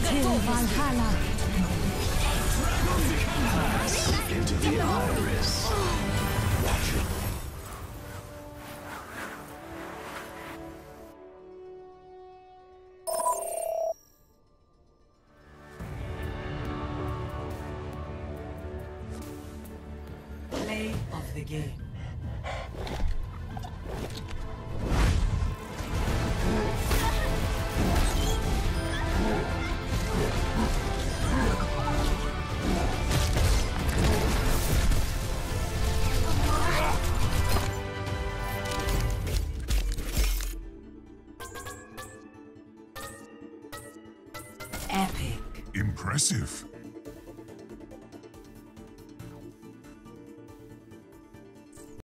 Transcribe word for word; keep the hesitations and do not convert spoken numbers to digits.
Kill Valhalla. Into the iris. Watch it. Play of the game. Impressive.